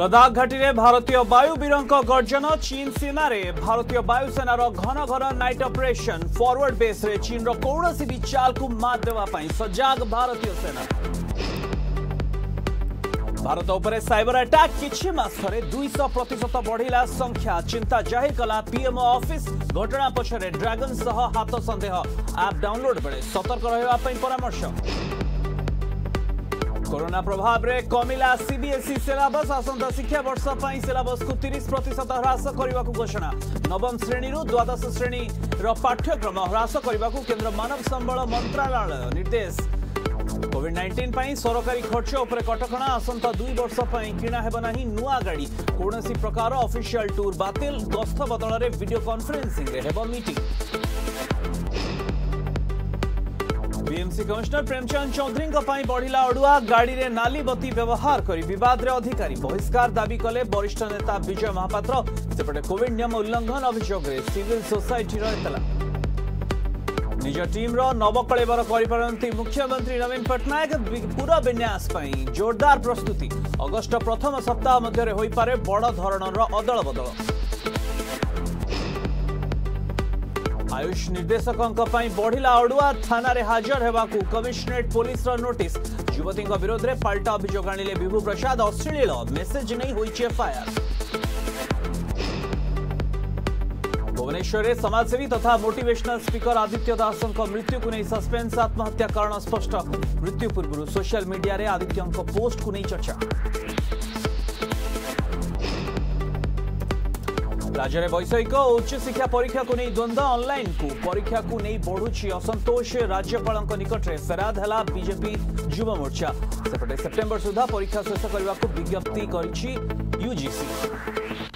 लद्दाख घाटी में भारतीय वायुवीर गर्जन चीन सीमा रे भारतीय वायुसेनार घन घन नाइट ऑपरेशन फॉरवर्ड बेस रे चीन रो कौनसी भी चाल को मात देवाई सजग भारतीय सेना भारत उपरे साइबर अटैक किछि मासरे 200% बढ़िला संख्या चिंता जाहिर कला पीएमओ ऑफिस घटना पछरे ड्रैगन सह हाथ संदेह आप डाउनलोड बेले सतर्क रहबा पई परामर्श कोरोना प्रभाव रे कमिला सीबीएसई सिलेबस आसंता शिक्षा वर्ष पई सिलेबस को 30% ह्रास करने को घोषणा नवम श्रेणी रु द्वादश श्रेणी रो पाठ्यक्रम ह्रास करने को केंद्र मानव संबल मंत्रालय निर्देश कोविड-19 पई सरकारी खर्च उपर कटकणा आसंता 2 वर्ष पई किणा हेबा नाही नुआ गाड़ी कोनोसी प्रकार ऑफिशियल टूर बातिल गस्थ बदल रे वीडियो कॉन्फ्रेंसिंग रे हेबा meeting BMC commissioner Premchand Chaudhary बढ़िला अड़ुआ गाड़ी रे नाली बत्ती व्यवहार करी विवाद रे अधिकारी बहिष्कार दाबी कले वरिष्ठ नेता विजय महापात्र सेपटे कोविड नियम उल्लंघन अभियोग रे सिविल सोसाइटी एतला निज टीम रो नवकलेवर करिपारंती मुख्यमंत्री नवीन पटनायक पूरा विन्यास पई जोरदार प्रस्तुति अगस्त प्रथम सप्ताह मध्य होई पारे बड़ धरणर अदल बदल आयुष निर्देशकों बढ़िला अड़ुआ थाना रे हाजर होगाक कमिशनरेट पुलिस नोटिस युवती विरोध में पाल्टा अभियोग आणिले विभू प्रसाद अश्लील मेसेज नहीं होई एफआईआर भुवनेश्वर में समाजसेवी तथा मोटिवेशनल स्पीकर आदित्य दास मृत्यु को नहीं सस्पेन्स आत्महत्या कारण स्पष्ट मृत्यु पूर्व सोशल मीडिया रे आदित्य पोस्ट को नहीं चर्चा राज्य में वैषयिक और उच्च शिक्षा परीक्षा को नहीं द्वंद्व ऑनलाइन को परीक्षा को नहीं बढ़ुची असंतोष राज्यपाल निकट में फेराद है बीजेपी युवा मोर्चा सेपटे सेप्टेम्बर सुधा परीक्षा शेष करने को विज्ञप्ति कर यूजीसी।